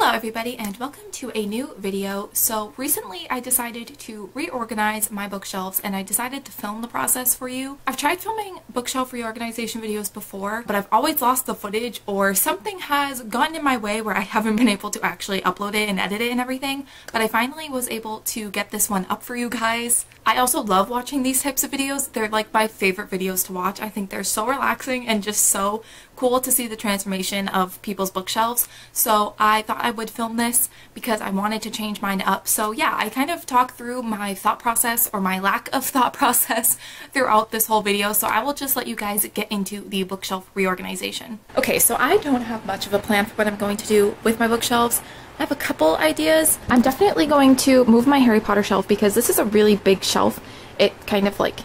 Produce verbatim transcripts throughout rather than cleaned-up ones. Hello everybody and welcome to a new video. So recently I decided to reorganize my bookshelves and I decided to film the process for you. I've tried filming bookshelf reorganization videos before, but I've always lost the footage or something has gotten in my way where I haven't been able to actually upload it and edit it and everything, but I finally was able to get this one up for you guys. I also love watching these types of videos. They're like my favorite videos to watch. I think they're so relaxing and just so cool to see the transformation of people's bookshelves. So I thought I would film this because I wanted to change mine up. So yeah, I kind of talk through my thought process or my lack of thought process throughout this whole video. So I will just let you guys get into the bookshelf reorganization. Okay, so I don't have much of a plan for what I'm going to do with my bookshelves. I have a couple ideas. I'm definitely going to move my Harry Potter shelf because this is a really big shelf. It kind of like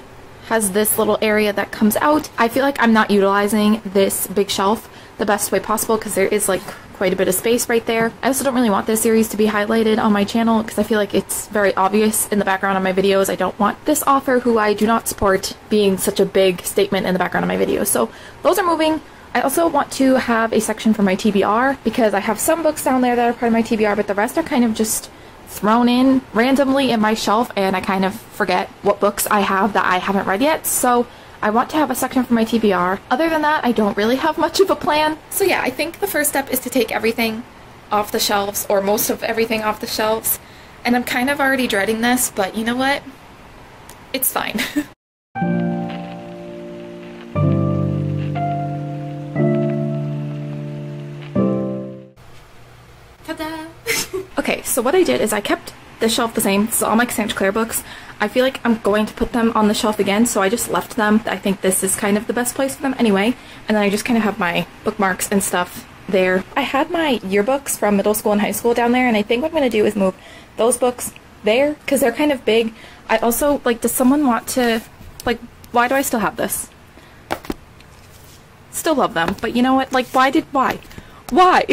has this little area that comes out. I feel like I'm not utilizing this big shelf the best way possible because there is like quite a bit of space right there. I also don't really want this series to be highlighted on my channel because I feel like it's very obvious in the background of my videos. I don't want this author, who I do not support, being such a big statement in the background of my videos. So those are moving. I also want to have a section for my T B R because I have some books down there that are part of my T B R, but the rest are kind of just thrown in randomly in my shelf and I kind of forget what books I have that I haven't read yet, so I want to have a section for my T B R. Other than that, I don't really have much of a plan. So yeah, I think the first step is to take everything off the shelves, or most of everything off the shelves, and I'm kind of already dreading this, but you know what? It's fine. Okay, so what I did is I kept this shelf the same. This is all my Cassandra Clare books. I feel like I'm going to put them on the shelf again, so I just left them. I think this is kind of the best place for them anyway. And then I just kind of have my bookmarks and stuff there. I had my yearbooks from middle school and high school down there, and I think what I'm going to do is move those books there because they're kind of big. I also, like, does someone want to, like, why do I still have this? Still love them, but you know what? Like, why did, why? Why?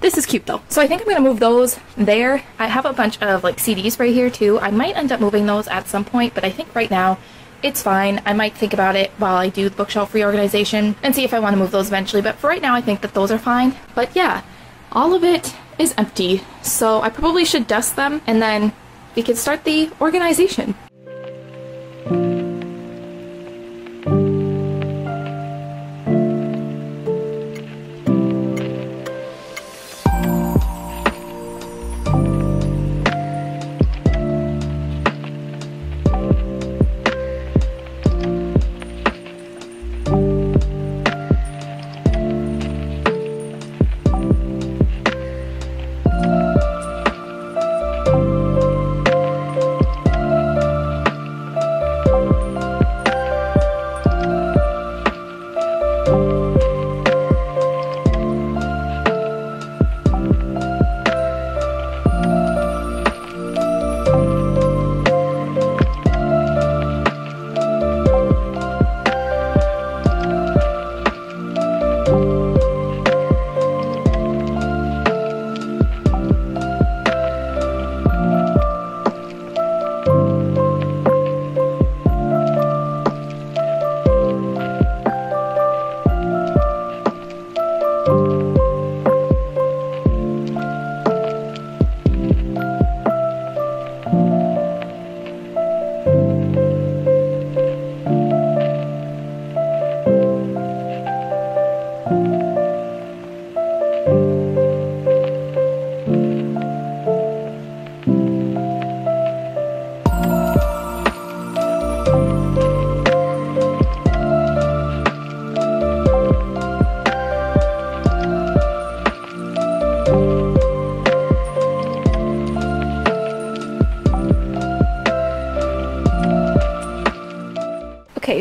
This is cute though. So I think I'm going to move those there. I have a bunch of like C Ds right here too. I might end up moving those at some point, but I think right now it's fine. I might think about it while I do the bookshelf reorganization and see if I want to move those eventually. But for right now, I think that those are fine. But yeah, all of it is empty. So I probably should dust them and then we can start the organization.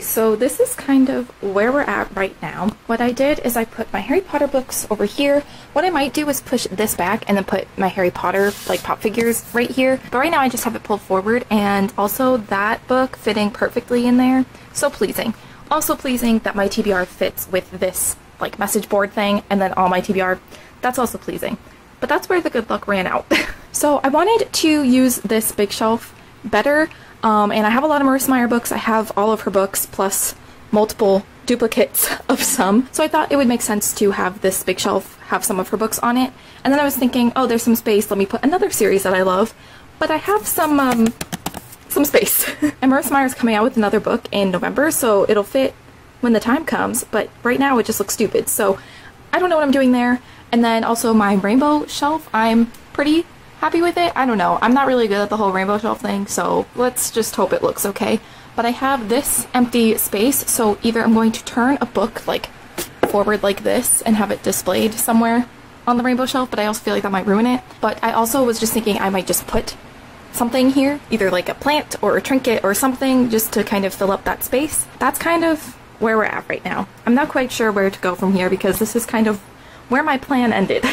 So this is kind of where we're at right now. What I did is I put my Harry Potter books over here. What I might do is push this back and then put my Harry Potter like pop figures right here. But right now I just have it pulled forward, and also that book fitting perfectly in there. So pleasing. Also pleasing that my T B R fits with this like message board thing and then all my T B R. That's also pleasing. But that's where the good luck ran out. So I wanted to use this big shelf better. Um, and I have a lot of Marissa Meyer books. I have all of her books plus multiple duplicates of some, so I thought it would make sense to have this big shelf have some of her books on it. And then I was thinking, oh, there's some space, let me put another series that I love, but I have some um, some space. And Marissa Meyer is coming out with another book in November, so it'll fit when the time comes, but right now it just looks stupid, so I don't know what I'm doing there. And then also my rainbow shelf, I'm pretty happy with it. I don't know, I'm not really good at the whole rainbow shelf thing, so let's just hope it looks okay. But I have this empty space, so either I'm going to turn a book like forward like this and have it displayed somewhere on the rainbow shelf, but I also feel like that might ruin it. But I also was just thinking I might just put something here, either like a plant or a trinket or something, just to kind of fill up that space. That's kind of where we're at right now. I'm not quite sure where to go from here because this is kind of where my plan ended.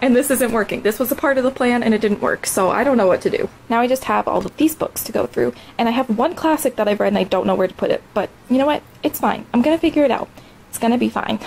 And this isn't working. This was a part of the plan and it didn't work, so I don't know what to do. Now I just have all of these books to go through, and I have one classic that I've read and I don't know where to put it, but you know what? It's fine. I'm gonna figure it out. It's gonna be fine.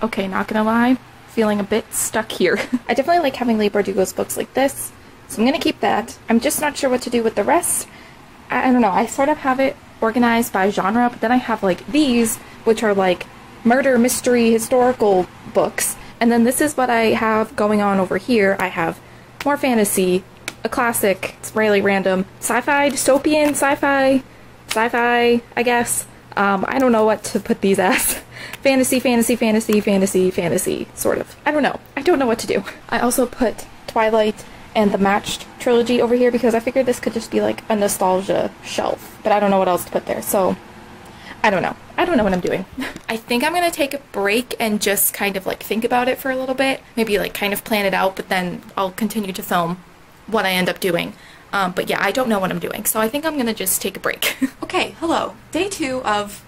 Okay, not gonna lie, feeling a bit stuck here. I definitely like having Leigh Bardugo's books like this, so I'm gonna keep that. I'm just not sure what to do with the rest. I, I don't know, I sort of have it organized by genre, but then I have like these, which are like murder, mystery, historical books, and then this is what I have going on over here. I have more fantasy, a classic, it's really random, sci-fi, dystopian, sci-fi, sci-fi, I guess. Um, I don't know what to put these as. Fantasy, fantasy, fantasy, fantasy, fantasy, sort of. I don't know. I don't know what to do. I also put Twilight and the Matched trilogy over here because I figured this could just be like a nostalgia shelf, but I don't know what else to put there, so I don't know. I don't know what I'm doing. I think I'm gonna take a break and just kind of like think about it for a little bit. Maybe like kind of plan it out, but then I'll continue to film what I end up doing. Um, but yeah, I don't know what I'm doing, so I think I'm gonna just take a break. Okay, hello. Day two of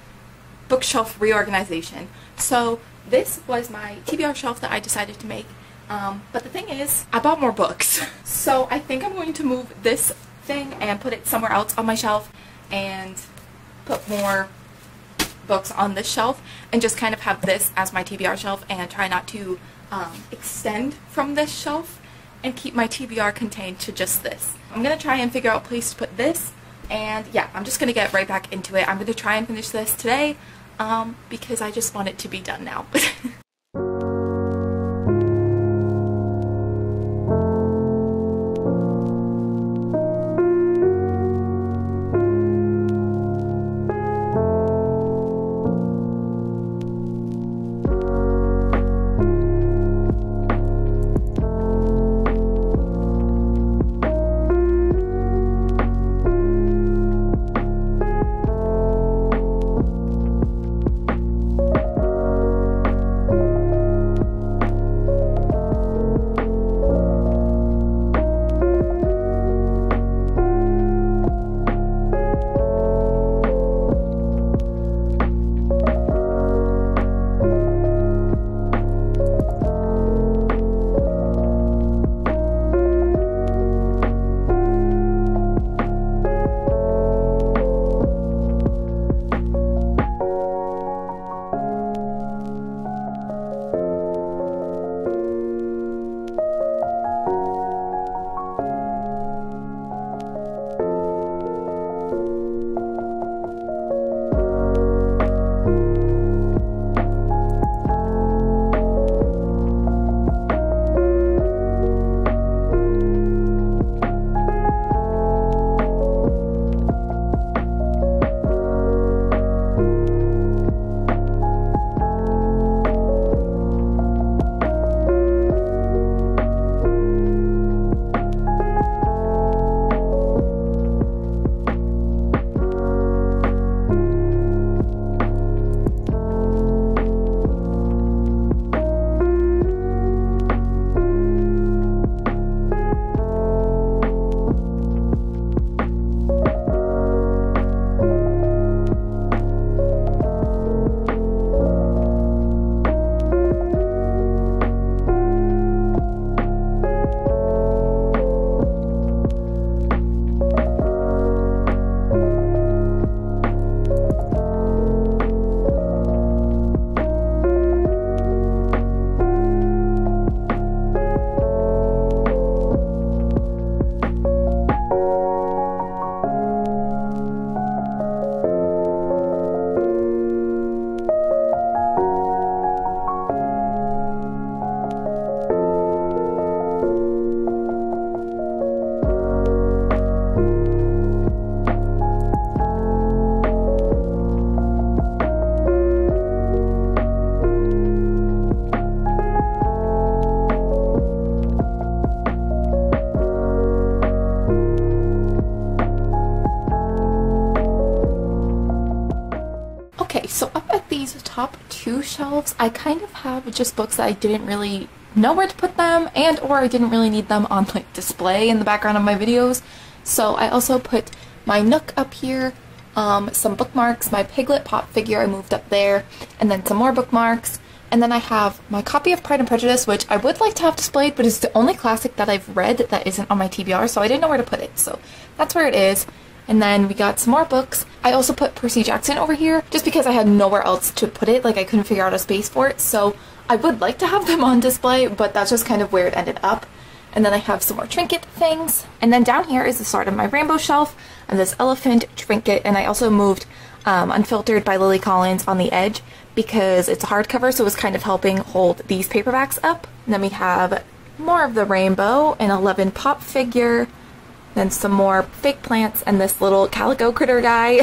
bookshelf reorganization. So this was my T B R shelf that I decided to make, um, but the thing is, I bought more books. So I think I'm going to move this thing and put it somewhere else on my shelf and put more books on this shelf and just kind of have this as my T B R shelf and try not to um, extend from this shelf and keep my T B R contained to just this. I'm gonna try and figure out a place to put this, and yeah, I'm just gonna get right back into it. I'm gonna try and finish this today um, because I just want it to be done now. top two shelves, I kind of have just books that I didn't really know where to put them, and or I didn't really need them on like display in the background of my videos. So I also put my Nook up here, um, some bookmarks, my Piglet pop figure I moved up there, and then some more bookmarks. And then I have my copy of Pride and Prejudice, which I would like to have displayed, but it's the only classic that I've read that isn't on my T B R, so I didn't know where to put it. So that's where it is. And then we got some more books. I also put Percy Jackson over here just because I had nowhere else to put it. Like, I couldn't figure out a space for it. So I would like to have them on display, but that's just kind of where it ended up. And then I have some more trinket things. And then down here is the start of my Rainbow shelf and this elephant trinket. And I also moved um, Unfiltered by Lily Collins on the edge because it's a hardcover, so it's kind of helping hold these paperbacks up. And then we have more of the Rainbow, an eleven pop figure, then some more fake plants, and this little calico critter guy.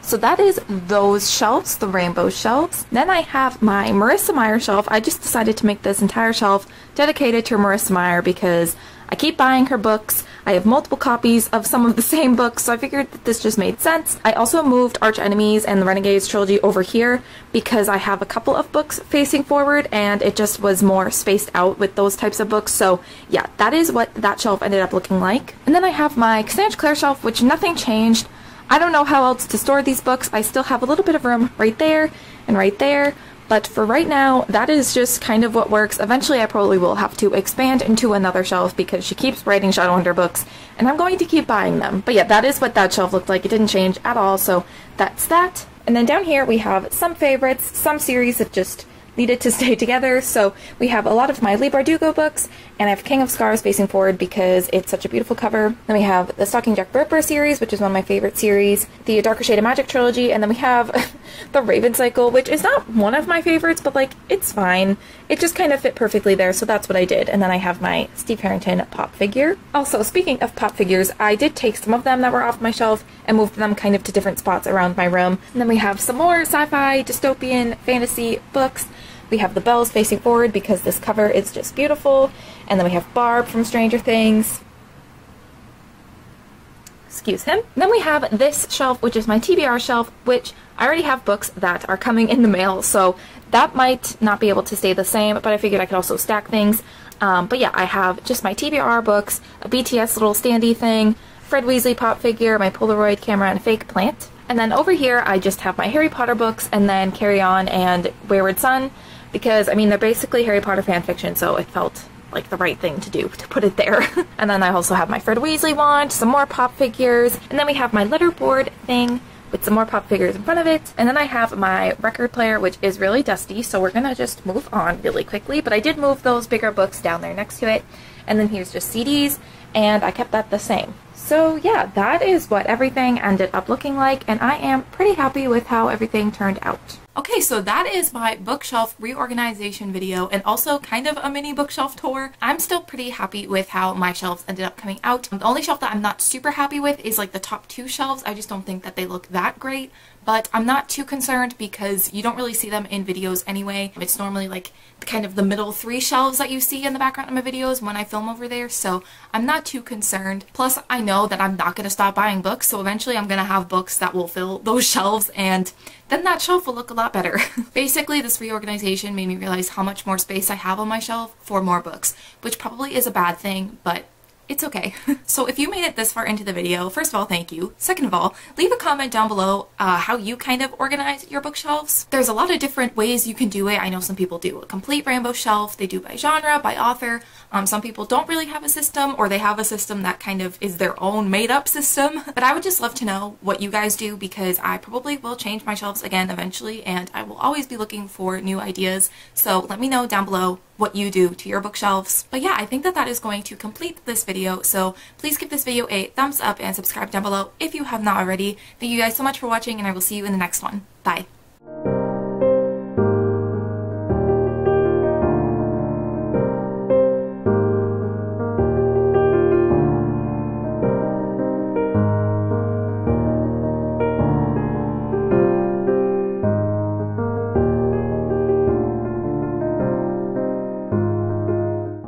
So that is those shelves, the Rainbow shelves. Then I have my Marissa Meyer shelf. I just decided to make this entire shelf dedicated to Marissa Meyer because I keep buying her books. I have multiple copies of some of the same books, so I figured that this just made sense. I also moved Arch Enemies and the Renegades trilogy over here because I have a couple of books facing forward, and it just was more spaced out with those types of books. So yeah, that is what that shelf ended up looking like. And then I have my Cassandra Clare shelf, which nothing changed. I don't know how else to store these books. I still have a little bit of room right there and right there. But for right now, that is just kind of what works. Eventually, I probably will have to expand into another shelf because she keeps writing Shadowhunter books, and I'm going to keep buying them. But yeah, that is what that shelf looked like. It didn't change at all, so that's that. And then down here, we have some favorites, some series that just needed to stay together. So we have a lot of my Leigh Bardugo books, and I have King of Scars facing forward because it's such a beautiful cover. Then we have the Stalking Jack the Ripper series, which is one of my favorite series, the Darker Shade of Magic trilogy, and then we have the Raven Cycle, which is not one of my favorites, but like, it's fine. It just kind of fit perfectly there, so that's what I did. And then I have my Steve Harrington pop figure. Also, speaking of pop figures, I did take some of them that were off my shelf and moved them kind of to different spots around my room. And then we have some more sci-fi, dystopian, fantasy books. We have the Bells facing forward because this cover is just beautiful. And then we have Barb from Stranger Things. Excuse him. And then we have this shelf, which is my T B R shelf, which I already have books that are coming in the mail, so that might not be able to stay the same, but I figured I could also stack things. Um, but yeah, I have just my T B R books, a B T S little standee thing, Fred Weasley pop figure, my Polaroid camera, and fake plant. And then over here, I just have my Harry Potter books, and then Carry On and Wayward Son, because, I mean, they're basically Harry Potter fanfiction, so it felt like the right thing to do to put it there. And then I also have my Fred Weasley wand, some more pop figures, and then we have my letterboard thing with some more pop figures in front of it. And then I have my record player, which is really dusty, so we're gonna just move on really quickly, but I did move those bigger books down there next to it. And then here's just C Ds, and I kept that the same. So yeah, that is what everything ended up looking like, and I am pretty happy with how everything turned out. Okay, so that is my bookshelf reorganization video and also kind of a mini bookshelf tour. I'm still pretty happy with how my shelves ended up coming out. The only shelf that I'm not super happy with is like the top two shelves. I just don't think that they look that great, but I'm not too concerned because you don't really see them in videos anyway. It's normally like kind of the middle three shelves that you see in the background of my videos when I film over there, so I'm not too concerned. Plus, I know that I'm not going to stop buying books, so eventually I'm going to have books that will fill those shelves, and then that shelf will look a lot better. Basically, this reorganization made me realize how much more space I have on my shelf for more books, which probably is a bad thing, but it's okay. So if you made it this far into the video, first of all, thank you. Second of all, leave a comment down below uh, how you kind of organize your bookshelves. There's a lot of different ways you can do it. I know some people do a complete Rainbow shelf. They do by genre, by author. Um, some people don't really have a system, or they have a system that kind of is their own made-up system. But I would just love to know what you guys do, because I probably will change my shelves again eventually, and I will always be looking for new ideas. So let me know down below what you do to your bookshelves. But yeah, I think that that is going to complete this video, so please give this video a thumbs up and subscribe down below if you have not already. Thank you guys so much for watching, and I will see you in the next one. Bye!